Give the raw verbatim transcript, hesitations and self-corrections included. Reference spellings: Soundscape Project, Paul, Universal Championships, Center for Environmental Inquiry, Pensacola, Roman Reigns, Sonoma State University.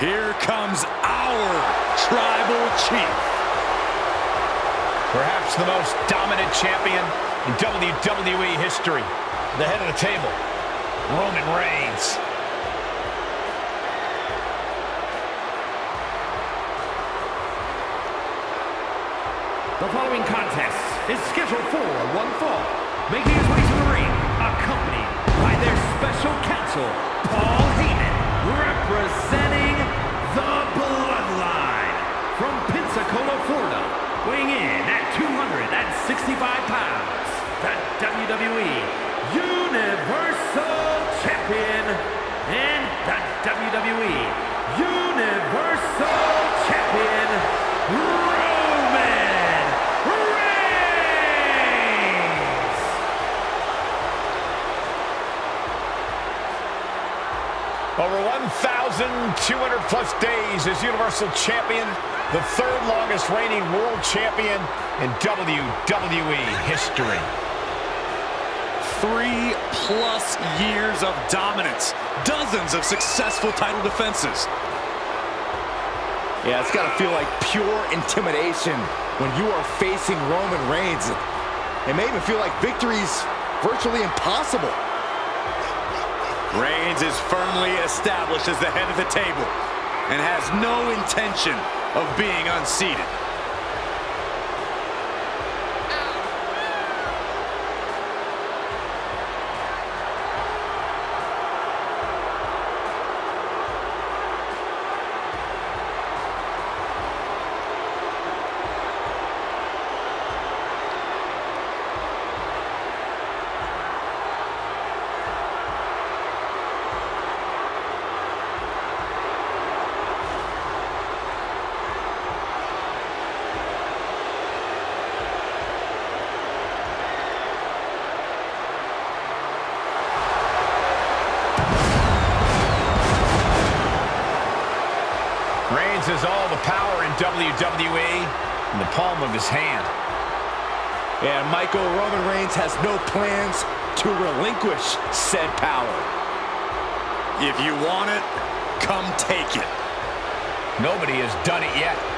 Here comes our Tribal Chief. Perhaps the most dominant champion in W W E history. The head of the table, Roman Reigns. The following contest is scheduled for one fall, making his way to the ring, accompanied by their special counsel, Paul. Representing the Bloodline from Pensacola, Florida, weighing in at two hundred sixty-five pounds, the W W E Universal Champion and the W W E Universal Champion, Roman Reigns! Over one thousand two hundred plus days as Universal Champion, the third longest reigning world champion in W W E history. Three plus years of dominance, dozens of successful title defenses. Yeah, it's got to feel like pure intimidation when you are facing Roman Reigns. It may even feel like victory's virtually impossible. Reigns is firmly established as the head of the table and has no intention of being unseated. Reigns has all the power in W W E in the palm of his hand. And Michael, Roman Reigns has no plans to relinquish said power. If you want it, come take it. Nobody has done it yet.